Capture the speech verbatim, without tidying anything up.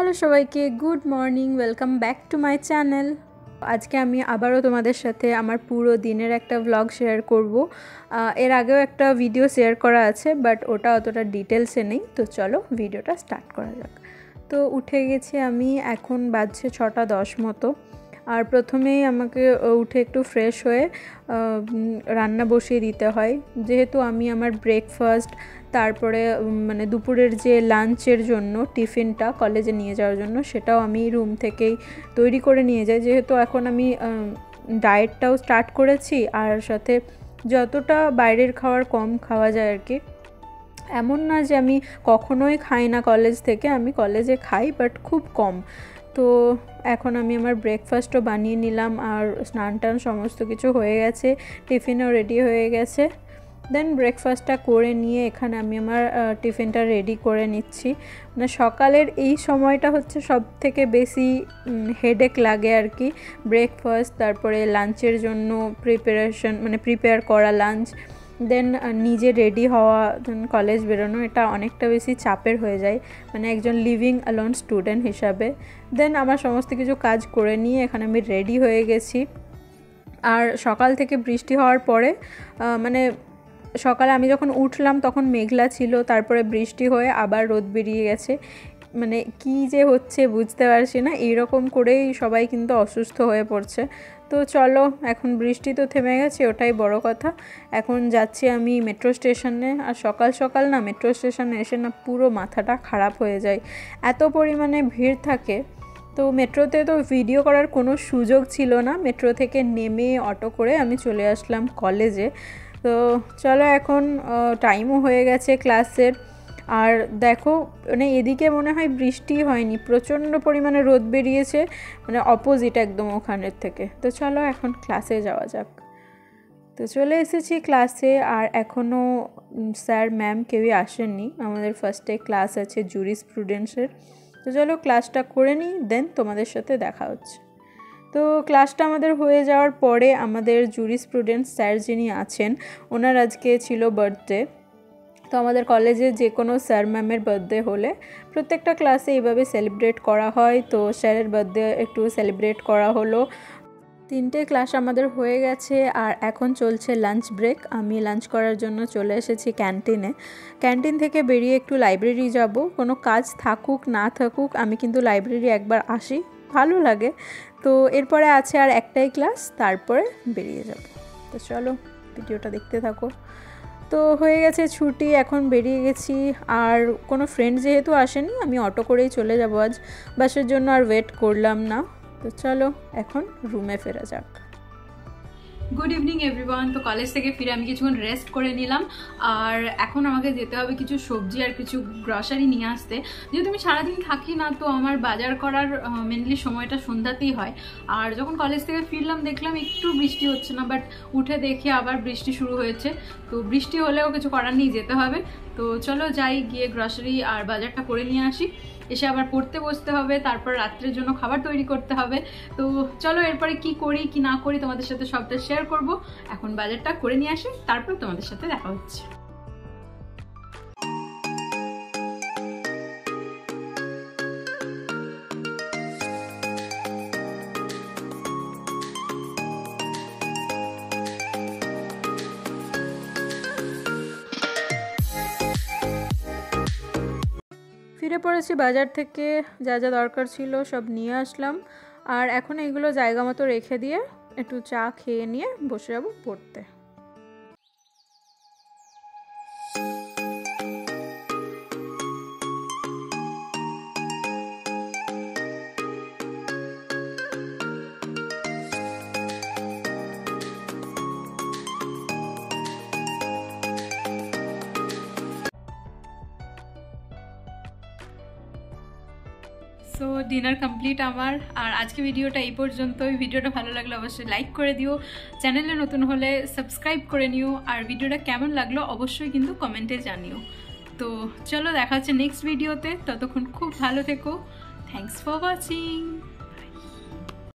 Hello সবাইকে, good morning, welcome back to my channel. আজকে আমি আবারও তোমাদের সাথে আমার পুরো দিনের একটা ব্লগ শেয়ার করব। এর আগেও একটা ভিডিও শেয়ার করা আছে, বাট ওটা অতটা ডিটেলসে নেই। তো চলো ভিডিওটা স্টার্ট করা যাক। তো উঠে গেছি আমি, এখন বাজছে ছটা দশ মতো। আর প্রথমেই আমাকে উঠে একটু ফ্রেশ হয়ে রান্না বসিয়ে দিতে হয়, যেহেতু আমি আমার ব্রেকফাস্ট, তারপরে মানে দুপুরের যে লাঞ্চের জন্য টিফিনটা কলেজে নিয়ে যাওয়ার জন্য সেটাও আমি রুম থেকেই তৈরি করে নিয়ে যাই। যেহেতু এখন আমি ডায়েটটাও স্টার্ট করেছি, আর সাথে যতটা বাইরের খাওয়ার কম খাওয়া যায় আর কি। এমন না যে আমি কখনোই খাই না কলেজ থেকে, আমি কলেজে খাই বাট খুব কম। তো এখন আমি আমার ব্রেকফাস্টও বানিয়ে নিলাম, আর স্নান টান সমস্ত কিছু হয়ে গেছে, টিফিনও রেডি হয়ে গেছে। দেন ব্রেকফাস্টটা করে নিয়ে এখানে আমি আমার টিফিনটা রেডি করে নিচ্ছি। মানে সকালের এই সময়টা হচ্ছে সব থেকে বেশি হেডেক লাগে আর কি, ব্রেকফাস্ট, তারপরে লাঞ্চের জন্য প্রিপারেশন, মানে প্রিপেয়ার করা লাঞ্চ, দেন নিজে রেডি হওয়া, দেন কলেজ বেরোনো, এটা অনেকটা বেশি চাপের হয়ে যায় মানে একজন লিভিং অ্যালোন স্টুডেন্ট হিসাবে। দেন আমার সমস্ত কিছু কাজ করে নিয়ে এখানে আমি রেডি হয়ে গেছি। আর সকাল থেকে বৃষ্টি হওয়ার পরে মানে সকালে আমি যখন উঠলাম তখন মেঘলা ছিল, তারপরে বৃষ্টি হয়ে আবার রোদ বেরিয়ে গেছে। মানে কি যে হচ্ছে বুঝতে পারছি না, এইরকম করেই সবাই কিন্তু অসুস্থ হয়ে পড়ছে। তো চলো, এখন বৃষ্টি তো থেমে গেছে, ওটাই বড় কথা। এখন যাচ্ছি আমি মেট্রো স্টেশনে। আর সকাল সকাল না মেট্রো স্টেশনে এসে না পুরো মাথাটা খারাপ হয়ে যায়, এত পরিমাণে ভিড় থাকে। তো মেট্রোতে তো ভিডিও করার কোনো সুযোগ ছিল না, মেট্রো থেকে নেমে অটো করে আমি চলে আসলাম কলেজে। তো চলো, এখন টাইমও হয়ে গেছে ক্লাসের। আর দেখো মানে এদিকে মনে হয় বৃষ্টি হয়নি, প্রচণ্ড পরিমাণে রোদ বেরিয়েছে, মানে অপোজিট একদম ওখানের থেকে। তো চলো এখন ক্লাসে যাওয়া যাক। তো চলে এসেছি ক্লাসে, আর এখনও স্যার ম্যাম কেউই আসেননি। আমাদের ফার্স্টে ক্লাস আছে জুরিসপ্রুডেন্সের। তো চলো ক্লাসটা করে নিই, দেন তোমাদের সাথে দেখা হচ্ছে। তো ক্লাসটা আমাদের হয়ে যাওয়ার পরে আমাদের জুরিসপ্রুডেন্স স্যার যিনি আছেন, ওনার আজকে ছিল বার্থডে। তো আমাদের কলেজে যে কোনো স্যার ম্যামের বার্থডে হলে প্রত্যেকটা ক্লাসে এইভাবে সেলিব্রেট করা হয়। তো স্যারের বার্থডে একটু সেলিব্রেট করা হলো। তিনটে ক্লাস আমাদের হয়ে গেছে, আর এখন চলছে লাঞ্চ ব্রেক। আমি লাঞ্চ করার জন্য চলে এসেছি ক্যান্টিনে। ক্যান্টিন থেকে বেরিয়ে একটু লাইব্রেরি যাব। কোনো কাজ থাকুক না থাকুক আমি কিন্তু লাইব্রেরি একবার আসি, ভালো লাগে। তো এরপরে আছে আর একটাই ক্লাস, তারপরে বেরিয়ে যাব। তো চলো ভিডিওটা দেখতে থাকো। তো হয়ে গেছে ছুটি, এখন বেরিয়ে গেছি। আর কোনো ফ্রেন্ড যেহেতু আসেনি, আমি অটো করেই চলে যাব আজ, বাসের জন্য আর ওয়েট করলাম না। তো চলো এখন রুমে ফেরা যাক। Good evening everyone. তো কলেজ থেকে ফিরে আমি কিছুক্ষণ রেস্ট করে নিলাম, আর এখন আমাকে যেতে হবে কিছু সবজি আর কিছু গ্রসারি নিয়ে আসতে। যেহেতু আমি সারাদিন থাকি না, তো আমার বাজার করার মেনলি সময়টা সন্ধ্যাতেই হয়। আর যখন কলেজ থেকে ফিরলাম দেখলাম একটু বৃষ্টি হচ্ছে না, বাট উঠে দেখে আবার বৃষ্টি শুরু হয়েছে। তো বৃষ্টি হলেও কিছু করার নেই, যেতে হবে। তো চলো যাই, গিয়ে গ্রসারি আর বাজারটা করে নিয়ে আসি, এসে আবার পড়তে বসতে হবে, তারপর রাত্রের জন্য খাবার তৈরি করতে হবে। তো চলো এরপরে কি করি কি না করি তোমাদের সাথে সবটা শেয়ার করব। এখন বাজারটা করে নিয়ে আসি, তারপর তোমাদের সাথে দেখা হচ্ছে। ফিরে পড়েছি বাজার থেকে, যা যা দরকার ছিল সব নিয়ে আসলাম। আর এখন এইগুলো জায়গা মতো রেখে দিয়ে একটু চা খেয়ে নিয়ে বসে যাবো পড়তে। সো ডিনার কমপ্লিট আমার। আর আজকে ভিডিওটা এই পর্যন্তই। ভিডিওটা ভালো লাগলে অবশ্যই লাইক করে দিও, চ্যানেলে নতুন হলে সাবস্ক্রাইব করে নিও, আর ভিডিওটা কেমন লাগলো অবশ্যই কিন্তু কমেন্টে জানিও। তো চলো দেখা হচ্ছে নেক্সট ভিডিওতে, ততক্ষণ খুব ভালো থেকো। Thanks for watching.